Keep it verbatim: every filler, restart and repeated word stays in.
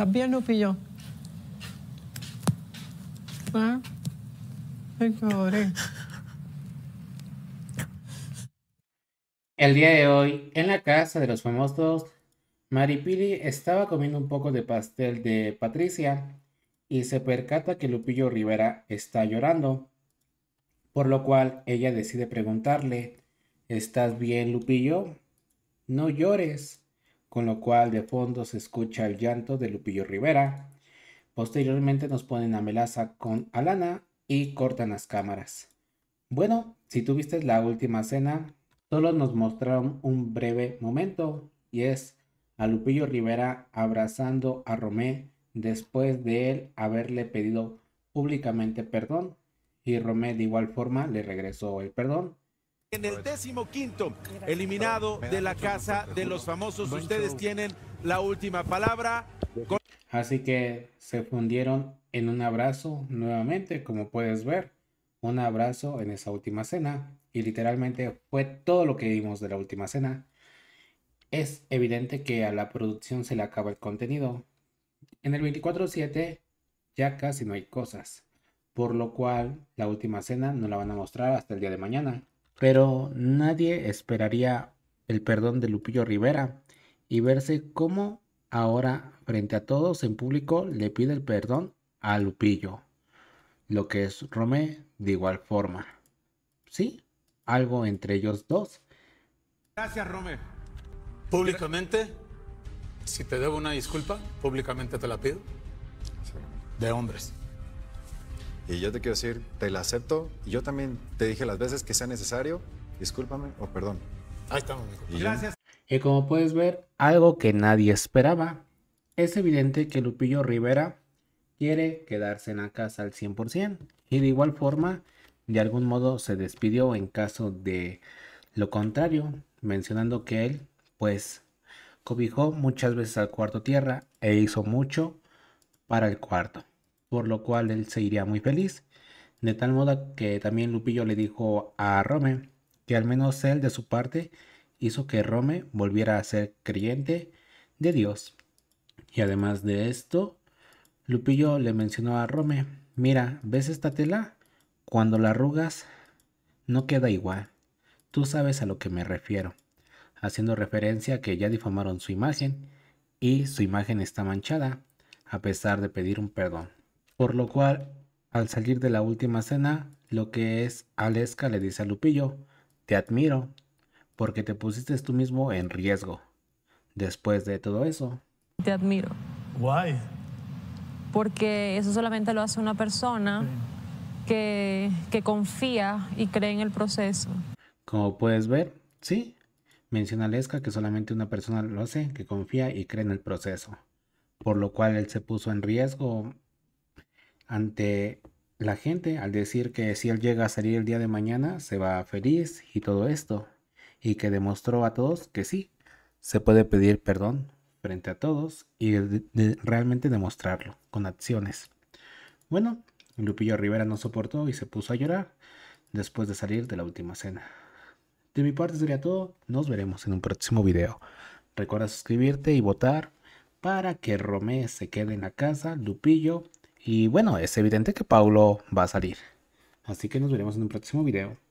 ¿Estás bien, Lupillo? ¿Eh? Ay, pobre. El día de hoy, en la casa de los famosos, Maripili estaba comiendo un poco de pastel de Patricia y se percata que Lupillo Rivera está llorando, por lo cual ella decide preguntarle, ¿estás bien, Lupillo? No llores, con lo cual de fondo se escucha el llanto de Lupillo Rivera. Posteriormente nos ponen a Melaza con Alana y cortan las cámaras. Bueno, si tú viste la última escena, solo nos mostraron un breve momento y es a Lupillo Rivera abrazando a Romeh después de él haberle pedido públicamente perdón y Romeh de igual forma le regresó el perdón. En el décimo quinto, eliminado de la casa de los famosos, ustedes tienen la última palabra. Con... Así que se fundieron en un abrazo nuevamente, como puedes ver, un abrazo en esa última cena. Y literalmente fue todo lo que vimos de la última cena. Es evidente que a la producción se le acaba el contenido. En el veinticuatro siete ya casi no hay cosas, por lo cual la última cena no la van a mostrar hasta el día de mañana. Pero nadie esperaría el perdón de Lupillo Rivera y verse cómo ahora frente a todos en público le pide el perdón a Lupillo. Lo que es Romeh de igual forma. ¿Sí? Algo entre ellos dos. Gracias, Romeh. Públicamente, si te debo una disculpa, públicamente te la pido. Sí. De hombres. Y yo te quiero decir, te la acepto. Y yo también te dije las veces que sea necesario, discúlpame o perdón. Ahí estamos, amigo. Y gracias. Y como puedes ver, algo que nadie esperaba. Es evidente que Lupillo Rivera quiere quedarse en la casa al cien por ciento. Y de igual forma, de algún modo se despidió en caso de lo contrario, mencionando que él, pues, cobijó muchas veces al cuarto tierra e hizo mucho para el cuarto, por lo cual él se iría muy feliz, de tal modo que también Lupillo le dijo a Romeh que al menos él de su parte hizo que Romeh volviera a ser creyente de Dios. Y además de esto, Lupillo le mencionó a Romeh, mira, ¿ves esta tela? Cuando la arrugas, no queda igual. Tú sabes a lo que me refiero. Haciendo referencia a que ya difamaron su imagen y su imagen está manchada a pesar de pedir un perdón. Por lo cual, al salir de la última cena, lo que es Aleska le dice a Lupillo, te admiro porque te pusiste tú mismo en riesgo. Después de todo eso. Te admiro. Guay. Porque eso solamente lo hace una persona. Sí. Que, que confía y cree en el proceso. Como puedes ver, sí, menciona Aleska que solamente una persona lo hace, que confía y cree en el proceso, por lo cual él se puso en riesgo ante la gente al decir que si él llega a salir el día de mañana se va feliz y todo esto, y que demostró a todos que sí, se puede pedir perdón frente a todos y de, de, realmente demostrarlo con acciones. Bueno, Lupillo Rivera no soportó y se puso a llorar después de salir de la última cena. De mi parte sería todo, nos veremos en un próximo video. Recuerda suscribirte y votar para que Romeh se quede en la casa, Lupillo, y bueno, es evidente que Pablo va a salir. Así que nos veremos en un próximo video.